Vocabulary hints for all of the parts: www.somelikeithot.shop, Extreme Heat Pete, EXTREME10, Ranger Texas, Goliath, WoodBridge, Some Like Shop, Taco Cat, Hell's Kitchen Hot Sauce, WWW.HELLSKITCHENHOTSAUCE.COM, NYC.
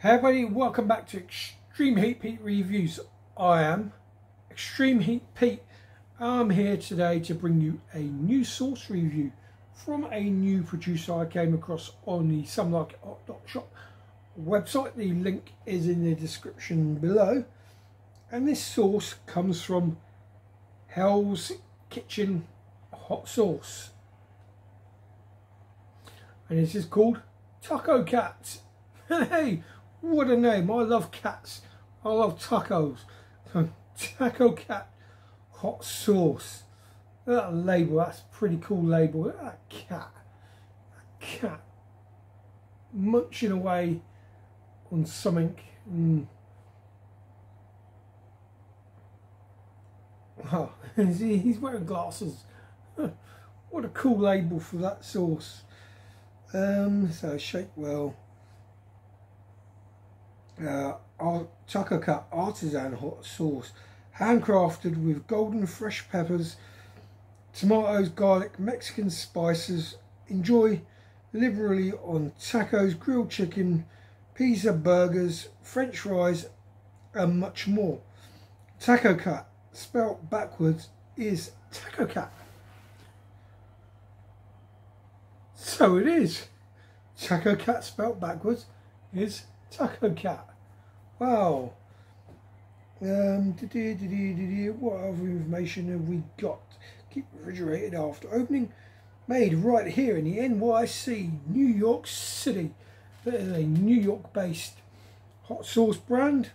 Hey everybody, welcome back to Extreme Heat Pete Reviews. I am Extreme Heat Pete. I'm here today to bring you a new sauce review from a new producer I came across on the Some Like Shop website. The link is in the description below. And this sauce comes from Hell's Kitchen Hot Sauce. And this is called Taco Cat. Hey! What a name. I love cats. I love tacos. So, Taco Cat Hot Sauce. That label, that's a pretty cool label. Look at that cat. That cat munching away on something. Oh, he's wearing glasses. What a cool label for that sauce. So shake well. Taco Cat Artisan Hot Sauce, handcrafted with golden fresh peppers, tomatoes, garlic, Mexican spices. Enjoy liberally on tacos, grilled chicken, pizza, burgers, french fries and much more. Taco Cat, spelt backwards, is Taco Cat. So it is. Taco Cat spelt backwards is Taco Cat. Wow. What other information have we got? Keep refrigerated after opening. Made right here in the NYC, New York City. That is a New York-based hot sauce brand.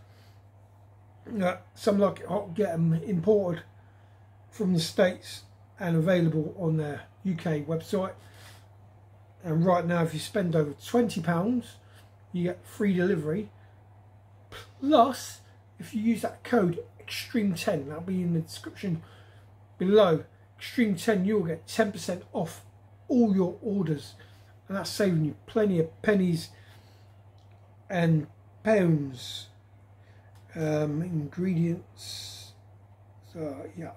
Some Like It Hot get them imported from the States and available on their UK website. And right now, if you spend over £20, you get free delivery. Plus, if you use that code EXTREME10, that'll be in the description below, EXTREME10, you'll get 10% off all your orders. And that's saving you plenty of pennies and pounds. Ingredients. So, yeah.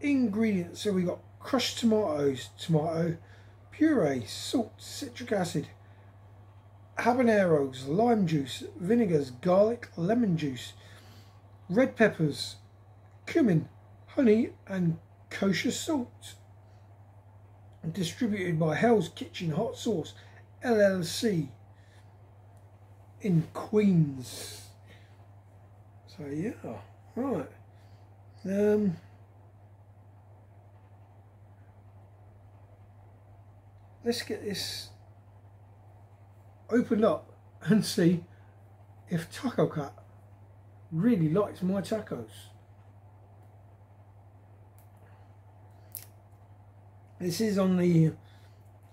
Ingredients. So, we got crushed tomatoes, tomato puree, salt, citric acid, habaneros, lime juice, vinegars, garlic, lemon juice, red peppers, cumin, honey and kosher salt. Distributed by Hell's Kitchen Hot Sauce LLC in Queens. So yeah, right. Let's get this opened up and see if Taco Cat really likes my tacos. This is on the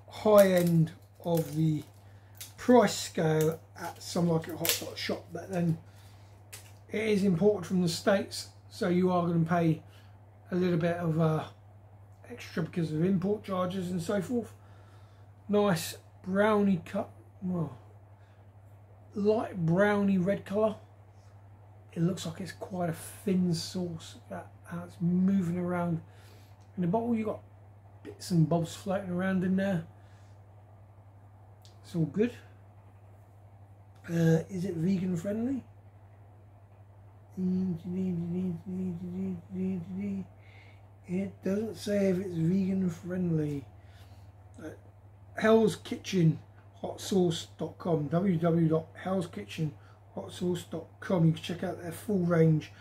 high end of the price scale at Some Like It Hot Shop, but then it is imported from the States, so you are going to pay a little bit of extra because of import charges and so forth. Nice brownie cut. Well, light browny red colour. It looks like it's quite a thin sauce. That how it's moving around in the bottle. You got bits and bobs floating around in there. It's all good. Is it vegan friendly? It doesn't say if it's vegan friendly. Hell's Kitchen Hotsaurce.com, www.HELLSKITCHENHOTSAUCE.COM. You can check out their full range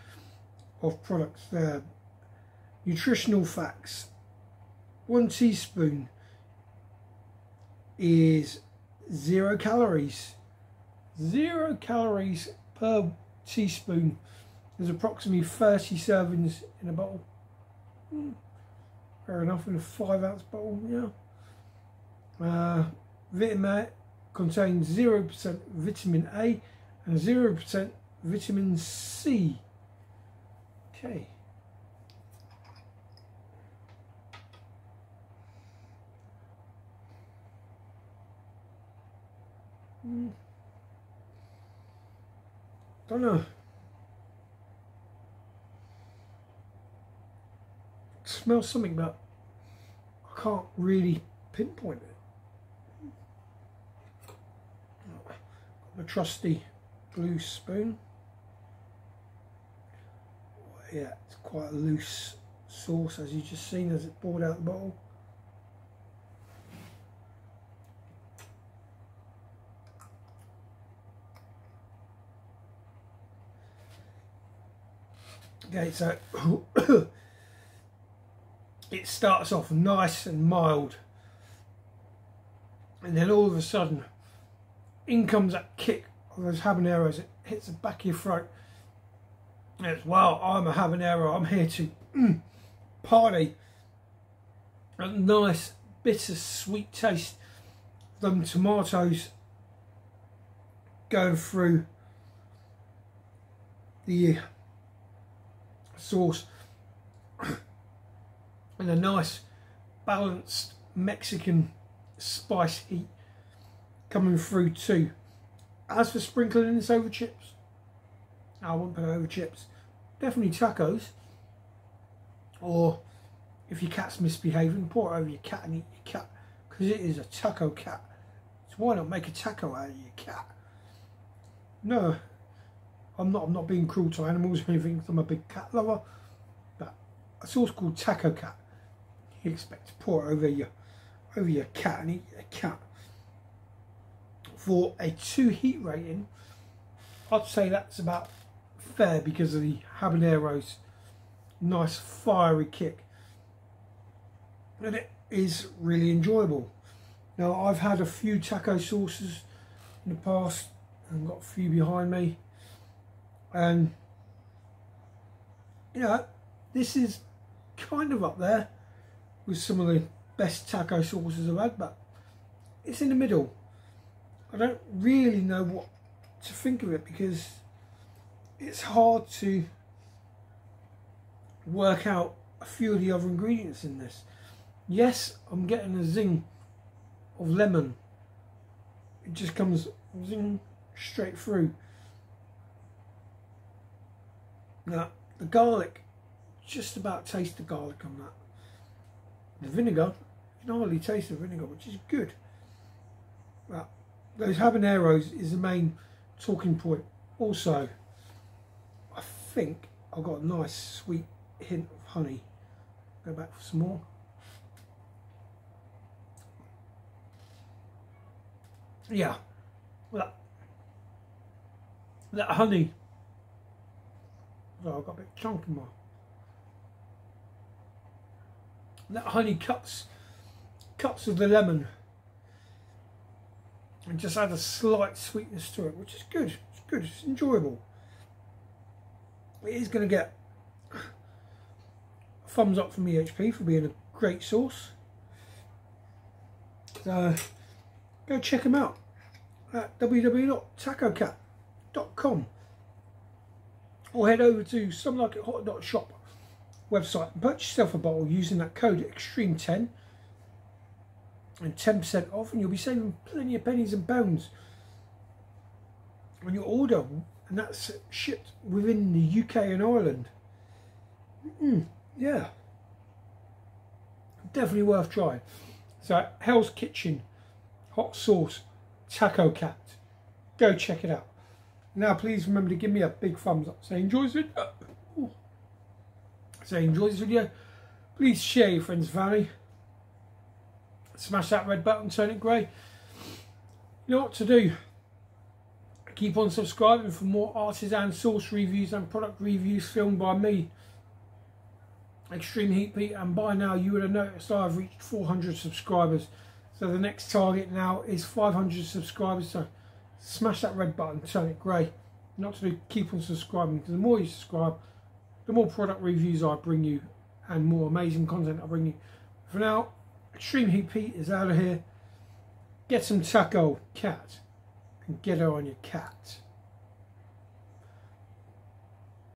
of products there. Nutritional facts: 1 teaspoon is 0 calories. 0 calories per teaspoon. There's approximately 30 servings in a bottle. Fair enough, in a 5-ounce bottle, yeah. Vitamin A contains 0% vitamin A and 0% vitamin C. Okay. Don't know. I smell something, but I can't really pinpoint it. my trusty glue spoon. Yeah, it's quite a loose sauce, as you've just seen as it poured out the bottle. Okay, so it starts off nice and mild, and then all of a sudden in comes that kick of those habaneros. It hits the back of your throat. It's, well, I'm a habanero, I'm here to party. A nice bitter sweet taste, them tomatoes going through the sauce, and a nice balanced Mexican spice heat coming through too. As for sprinkling this over chips, I wouldn't put it over chips. Definitely tacos, or if your cat's misbehaving, pour it over your cat and eat your cat, because it is a taco cat. So why not make a taco out of your cat? No, I'm not being cruel to animals or anything, because I'm a big cat lover. But a sauce called Taco Cat, you expect to pour it over your cat and eat your cat. For a 2 heat rating, I'd say that's about fair because of the habanero's nice fiery kick, and it is really enjoyable. Now, I've had a few taco sauces in the past and got a few behind me, and you know, this is kind of up there with some of the best taco sauces I've had, but it's in the middle. I don't really know what to think of it, because it's hard to work out a few of the other ingredients in this. Yes, I'm getting a zing of lemon, it just comes zing straight through. Now the garlic, just about taste the garlic on that. The vinegar, you can hardly taste the vinegar, which is good. But those habaneros is the main talking point. Also, I think I've got a nice sweet hint of honey. Go back for some more. Yeah, well, that honey. Oh, I've got a bit chunky more. That honey cuts of the lemon, and just add a slight sweetness to it, which is good. It's good. It's enjoyable. It is going to get a thumbs up from EHP for being a great sauce. So go check them out at www.tacocat.com, or head over to somelikeithot.shop website and purchase yourself a bottle using that code EXTREME10 and 10% off, and you'll be saving plenty of pennies and pounds on your order, and that's shipped within the UK and Ireland. Yeah, definitely worth trying. So Hell's Kitchen Hot Sauce Taco Cat, go check it out. Now please remember to give me a big thumbs up. Say enjoy this video. Please share your friends and family. Smash that red button, turn it grey. You know what to do. Keep on subscribing for more artisan sauce reviews and product reviews filmed by me, Extreme Heat Pete, and by now you would have noticed I've reached 400 subscribers. So the next target now is 500 subscribers. So smash that red button, turn it grey. Not to do, keep on subscribing, because the more you subscribe, the more product reviews I bring you and more amazing content I bring you. For now, Extreme Heat Pete is out of here. Get some Taco Cat and get her on your cat.